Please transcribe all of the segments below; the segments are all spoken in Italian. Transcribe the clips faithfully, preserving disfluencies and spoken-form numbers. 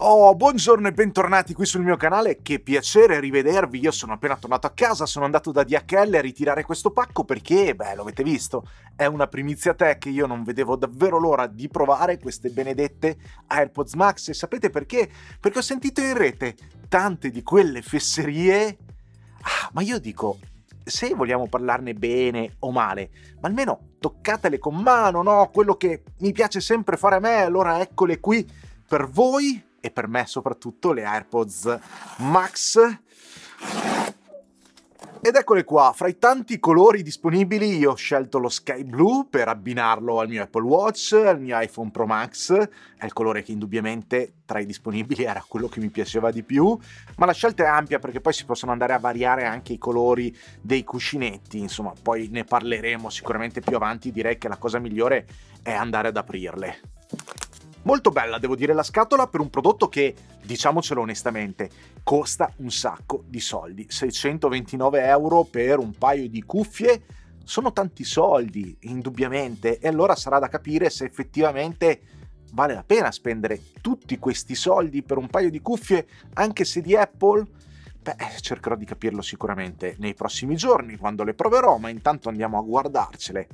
Oh, buongiorno e bentornati qui sul mio canale, che piacere rivedervi. Io sono appena tornato a casa, sono andato da D H L a ritirare questo pacco perché, beh, lo avete visto, è una primizia tech, io non vedevo davvero l'ora di provare queste benedette AirPods Max. E sapete perché? Perché ho sentito in rete tante di quelle fesserie, ah, ma io dico, se vogliamo parlarne bene o male, ma almeno toccatele con mano, no? Quello che mi piace sempre fare a me, allora eccole qui per voi. E per me soprattutto le AirPods Max, ed eccole qua. Fra i tanti colori disponibili io ho scelto lo sky blue per abbinarlo al mio Apple Watch, al mio iPhone Pro Max. È il colore che indubbiamente tra i disponibili era quello che mi piaceva di più, ma la scelta è ampia perché poi si possono andare a variare anche i colori dei cuscinetti, insomma poi ne parleremo sicuramente più avanti. Direi che la cosa migliore è andare ad aprirle. Molto bella, devo dire, la scatola per un prodotto che, diciamocelo onestamente, costa un sacco di soldi. seicentoventinove euro per un paio di cuffie sono tanti soldi, indubbiamente, e allora sarà da capire se effettivamente vale la pena spendere tutti questi soldi per un paio di cuffie, anche se di Apple. Beh, cercherò di capirlo sicuramente nei prossimi giorni quando le proverò, ma intanto andiamo a guardarcele.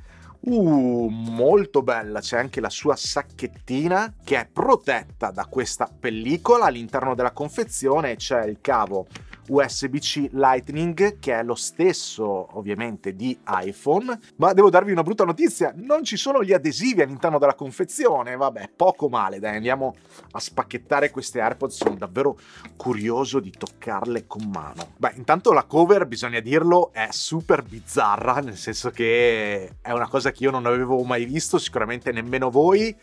Uh, molto bella, c'è anche la sua sacchettina che è protetta da questa pellicola. All'interno della confezione c'è il cavo U S B C Lightning, che è lo stesso ovviamente di iPhone, ma devo darvi una brutta notizia: non ci sono gli adesivi all'interno della confezione. Vabbè, poco male, dai, andiamo a spacchettare queste AirPods, sono davvero curioso di toccarle con mano. Beh, intanto la cover, bisogna dirlo, è super bizzarra, nel senso che è una cosa che io non avevo mai visto, sicuramente nemmeno voi.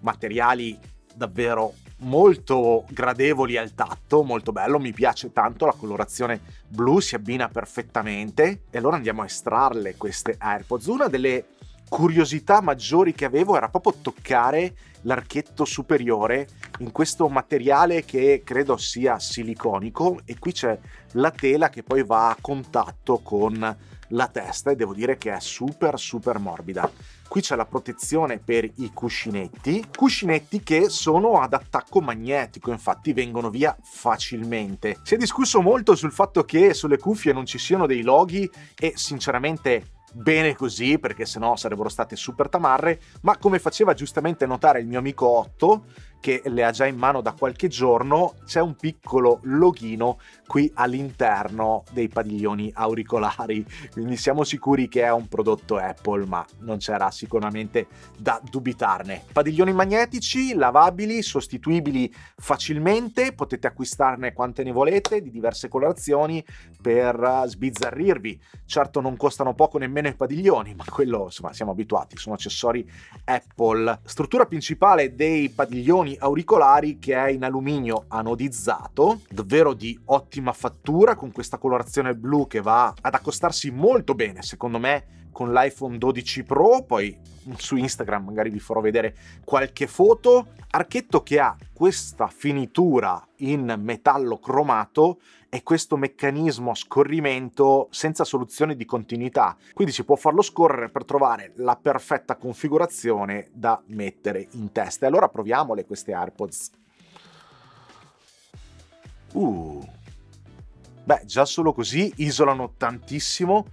Materiali davvero molto gradevoli al tatto, molto bello, mi piace tanto la colorazione blu, si abbina perfettamente. E allora andiamo a estrarle queste AirPods. Una delle curiosità maggiori che avevo era proprio toccare l'archetto superiore in questo materiale che credo sia siliconico, e qui c'è la tela che poi va a contatto con la testa, e devo dire che è super super morbida. Qui c'è la protezione per i cuscinetti, cuscinetti che sono ad attacco magnetico, infatti vengono via facilmente. Si è discusso molto sul fatto che sulle cuffie non ci siano dei loghi, e sinceramente bene così, perché sennò sarebbero state super tamarre, ma come faceva giustamente notare il mio amico Otto, che le ha già in mano da qualche giorno, c'è un piccolo loghino qui all'interno dei padiglioni auricolari, quindi siamo sicuri che è un prodotto Apple, ma non c'era sicuramente da dubitarne. Padiglioni magnetici, lavabili, sostituibili facilmente, potete acquistarne quante ne volete di diverse colorazioni per sbizzarrirvi. Certo non costano poco nemmeno i padiglioni, ma quello insomma siamo abituati, sono accessori Apple. Struttura principale dei padiglioni auricolari che è in alluminio anodizzato, davvero di ottima fattura, con questa colorazione blu che va ad accostarsi molto bene secondo me con l'iPhone dodici Pro. Poi su Instagram magari vi farò vedere qualche foto. Archetto che ha questa finitura in metallo cromato e questo meccanismo a scorrimento senza soluzione di continuità, quindi si può farlo scorrere per trovare la perfetta configurazione da mettere in testa. E allora proviamole queste AirPods. Uh. Beh, già solo così isolano tantissimo,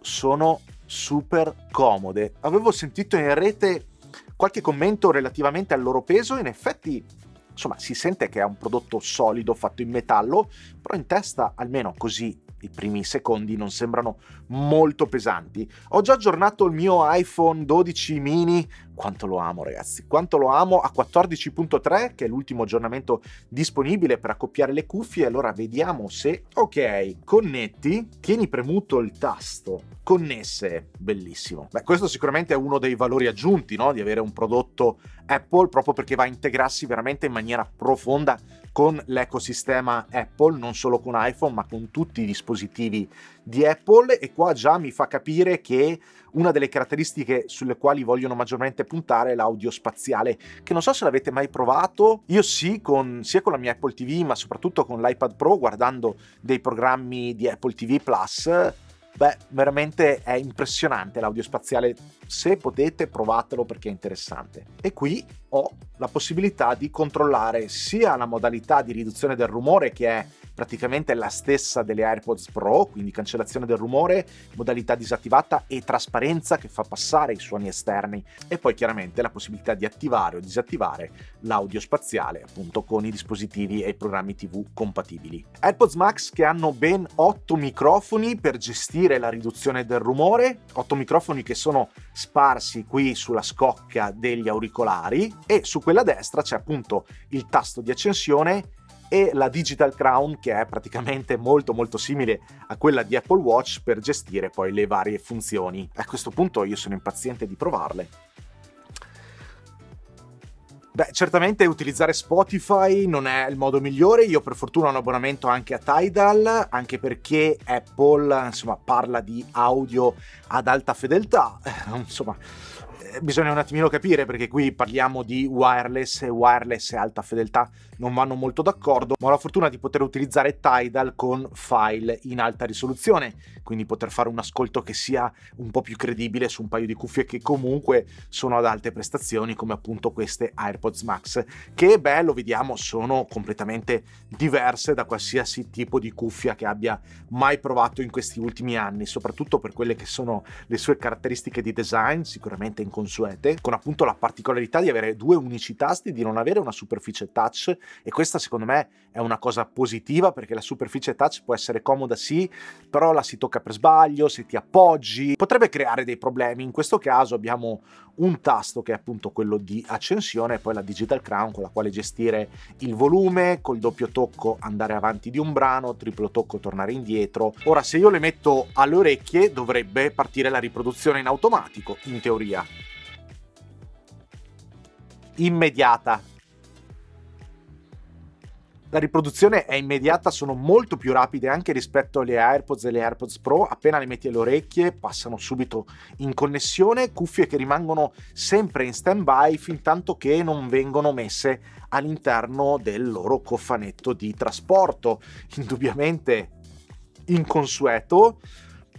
sono super comode. Avevo sentito in rete qualche commento relativamente al loro peso, in effetti insomma si sente che è un prodotto solido fatto in metallo, però in testa almeno così i primi secondi non sembrano molto pesanti. Ho già aggiornato il mio iPhone dodici mini, quanto lo amo ragazzi, quanto lo amo, a quattordici punto tre, che è l'ultimo aggiornamento disponibile per accoppiare le cuffie. Allora vediamo se... ok, connetti, tieni premuto il tasto connesse, bellissimo. Beh, questo sicuramente è uno dei valori aggiunti, no? Di avere un prodotto Apple, proprio perché va a integrarsi veramente in maniera profonda con l'ecosistema Apple, non solo con iPhone ma con tutti i dispositivi di Apple. E qua già mi fa capire che una delle caratteristiche sulle quali vogliono maggiormente puntare è l'audio spaziale, che non so se l'avete mai provato. Io sì, con, sia con la mia Apple T V ma soprattutto con l'iPad Pro, guardando dei programmi di Apple T V Plus, Beh, veramente è impressionante l'audio spaziale, se potete provatelo perché è interessante. E qui ho la possibilità di controllare sia la modalità di riduzione del rumore, che è praticamente la stessa delle AirPods Pro, quindi cancellazione del rumore, modalità disattivata e trasparenza che fa passare i suoni esterni, e poi chiaramente la possibilità di attivare o disattivare l'audio spaziale appunto con i dispositivi e i programmi tivù compatibili. AirPods Max che hanno ben otto microfoni per gestire la riduzione del rumore, otto microfoni che sono sparsi qui sulla scocca degli auricolari, e su quella destra c'è appunto il tasto di accensione e la Digital Crown, che è praticamente molto molto simile a quella di Apple Watch per gestire poi le varie funzioni. A questo punto io sono impaziente di provarle. Beh, certamente utilizzare Spotify non è il modo migliore. Io per fortuna ho un abbonamento anche a Tidal, anche perché Apple, insomma, parla di audio ad alta fedeltà, insomma, bisogna un attimino capire, perché qui parliamo di wireless e wireless e alta fedeltà non vanno molto d'accordo, ma ho la fortuna di poter utilizzare Tidal con file in alta risoluzione, quindi poter fare un ascolto che sia un po' più credibile su un paio di cuffie che comunque sono ad alte prestazioni, come appunto queste AirPods Max, che beh, lo vediamo, sono completamente diverse da qualsiasi tipo di cuffia che abbia mai provato in questi ultimi anni, soprattutto per quelle che sono le sue caratteristiche di design sicuramente inconsuete, con appunto la particolarità di avere due unici tasti, di non avere una superficie touch, e questa secondo me è una cosa positiva, perché la superficie touch può essere comoda sì, però la si tocca per sbaglio, se ti appoggi potrebbe creare dei problemi. In questo caso abbiamo un tasto che è appunto quello di accensione, poi la Digital Crown con la quale gestire il volume, col doppio tocco andare avanti di un brano, triplo tocco tornare indietro. Ora, se io le metto alle orecchie dovrebbe partire la riproduzione in automatico, in teoria. Immediata. La riproduzione è immediata, sono molto più rapide anche rispetto alle AirPods e alle AirPods Pro, appena le metti alle orecchie passano subito in connessione, cuffie che rimangono sempre in stand-by fin tanto che non vengono messe all'interno del loro cofanetto di trasporto, indubbiamente inconsueto.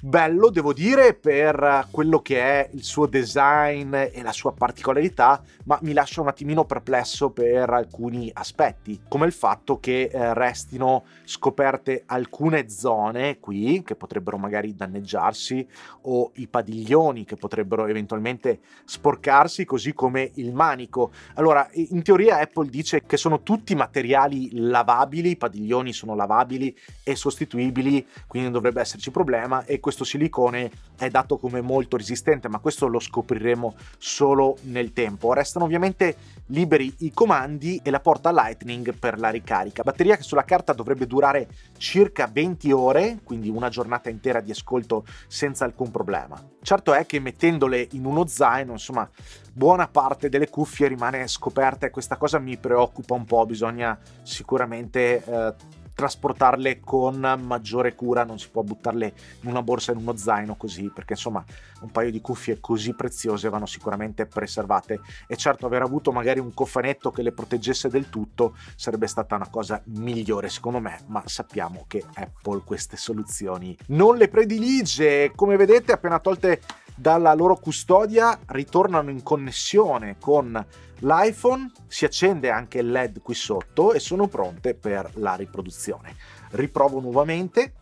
Bello, devo dire, per quello che è il suo design e la sua particolarità, ma mi lascia un attimino perplesso per alcuni aspetti, come il fatto che restino scoperte alcune zone qui che potrebbero magari danneggiarsi, o i padiglioni che potrebbero eventualmente sporcarsi, così come il manico. Allora, in teoria Apple dice che sono tutti materiali lavabili, i padiglioni sono lavabili e sostituibili, quindi non dovrebbe esserci problema, e questo Questo silicone è dato come molto resistente, ma questo lo scopriremo solo nel tempo. Restano ovviamente liberi i comandi e la porta Lightning per la ricarica. Batteria che sulla carta dovrebbe durare circa venti ore, quindi una giornata intera di ascolto senza alcun problema. Certo è che mettendole in uno zaino, insomma, buona parte delle cuffie rimane scoperta, e questa cosa mi preoccupa un po'. Bisogna sicuramente eh, trasportarle con maggiore cura, non si può buttarle in una borsa, in uno zaino così, perché insomma un paio di cuffie così preziose vanno sicuramente preservate, e certo aver avuto magari un cofanetto che le proteggesse del tutto sarebbe stata una cosa migliore secondo me, ma sappiamo che Apple queste soluzioni non le predilige. Come vedete, appena tolte dalla loro custodia ritornano in connessione con l'iPhone, si accende anche il L E D qui sotto e sono pronte per la riproduzione. Riprovo nuovamente.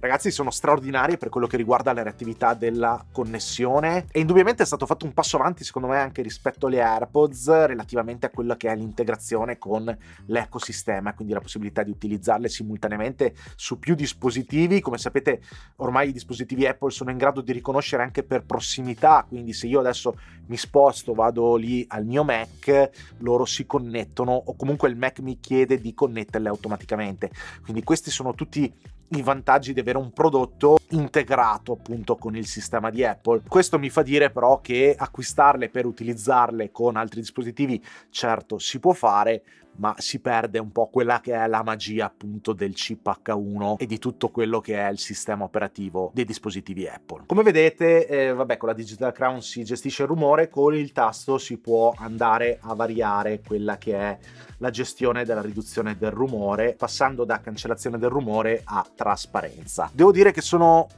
Ragazzi, sono straordinarie per quello che riguarda la reattività della connessione, e indubbiamente è stato fatto un passo avanti secondo me anche rispetto alle AirPods relativamente a quella che è l'integrazione con l'ecosistema, quindi la possibilità di utilizzarle simultaneamente su più dispositivi. Come sapete, ormai i dispositivi Apple sono in grado di riconoscere anche per prossimità, quindi se io adesso mi sposto, vado lì al mio Mac, loro si connettono, o comunque il Mac mi chiede di connetterle automaticamente. Quindi questi sono tutti i vantaggi di avere un prodotto integrato appunto con il sistema di Apple. Questo mi fa dire però che acquistarle per utilizzarle con altri dispositivi certo si può fare, ma si perde un po' quella che è la magia appunto del chip acca uno e di tutto quello che è il sistema operativo dei dispositivi Apple. Come vedete, eh, vabbè, con la Digital Crown si gestisce il rumore, con il tasto si può andare a variare quella che è la gestione della riduzione del rumore, passando da cancellazione del rumore a trasparenza. Devo dire che sono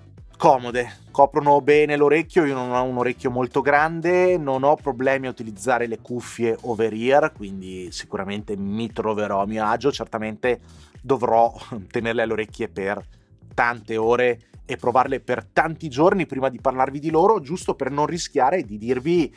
comode, coprono bene l'orecchio. Io non ho un orecchio molto grande, non ho problemi a utilizzare le cuffie over ear, quindi sicuramente mi troverò a mio agio. Certamente dovrò tenerle alle orecchie per tante ore e provarle per tanti giorni prima di parlarvi di loro, giusto per non rischiare di dirvi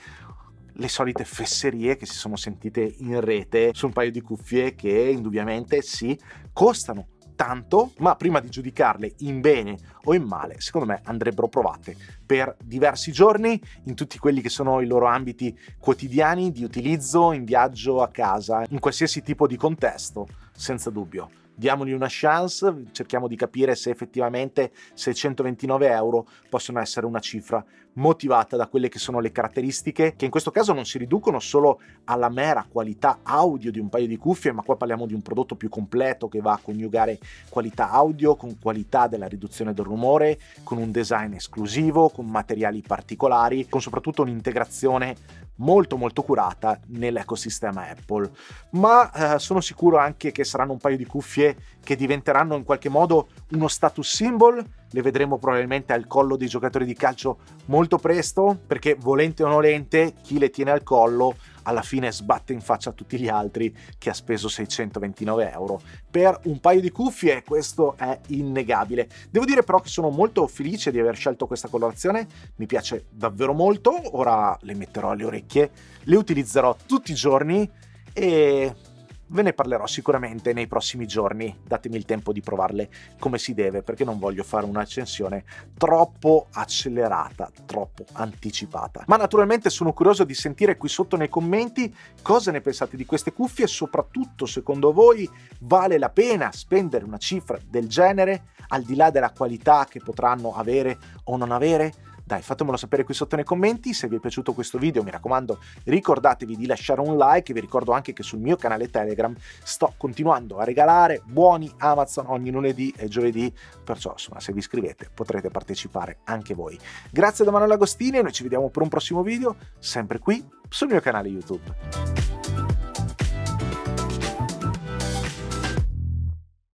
le solite fesserie che si sono sentite in rete su un paio di cuffie che indubbiamente sì, costano tanto, ma prima di giudicarle in bene o in male, secondo me andrebbero provate per diversi giorni in tutti quelli che sono i loro ambiti quotidiani di utilizzo, in viaggio, a casa, in qualsiasi tipo di contesto, senza dubbio. Diamogli una chance, cerchiamo di capire se effettivamente seicentoventinove euro possono essere una cifra motivata da quelle che sono le caratteristiche, che in questo caso non si riducono solo alla mera qualità audio di un paio di cuffie, ma qua parliamo di un prodotto più completo che va a coniugare qualità audio con qualità della riduzione del rumore, con un design esclusivo, con materiali particolari, con soprattutto un'integrazione molto molto curata nell'ecosistema Apple. Ma eh, sono sicuro anche che saranno un paio di cuffie che diventeranno in qualche modo uno status symbol. Le vedremo probabilmente al collo dei giocatori di calcio molto presto, perché volente o nolente chi le tiene al collo alla fine sbatte in faccia a tutti gli altri che ha speso seicentoventinove euro per un paio di cuffie. Questo è innegabile. Devo dire però che sono molto felice di aver scelto questa colorazione, mi piace davvero molto. Ora le metterò alle orecchie, le utilizzerò tutti i giorni e ve ne parlerò sicuramente nei prossimi giorni. Datemi il tempo di provarle come si deve, perché non voglio fare un'accensione troppo accelerata, troppo anticipata. Ma naturalmente sono curioso di sentire qui sotto nei commenti cosa ne pensate di queste cuffie e soprattutto, secondo voi, vale la pena spendere una cifra del genere, al di là della qualità che potranno avere o non avere? Dai, fatemelo sapere qui sotto nei commenti. Se vi è piaciuto questo video, mi raccomando, ricordatevi di lasciare un like. Vi ricordo anche che sul mio canale Telegram sto continuando a regalare buoni Amazon ogni lunedì e giovedì, perciò insomma, se vi iscrivete potrete partecipare anche voi. Grazie da Manuel Agostini e noi ci vediamo per un prossimo video, sempre qui sul mio canale YouTube.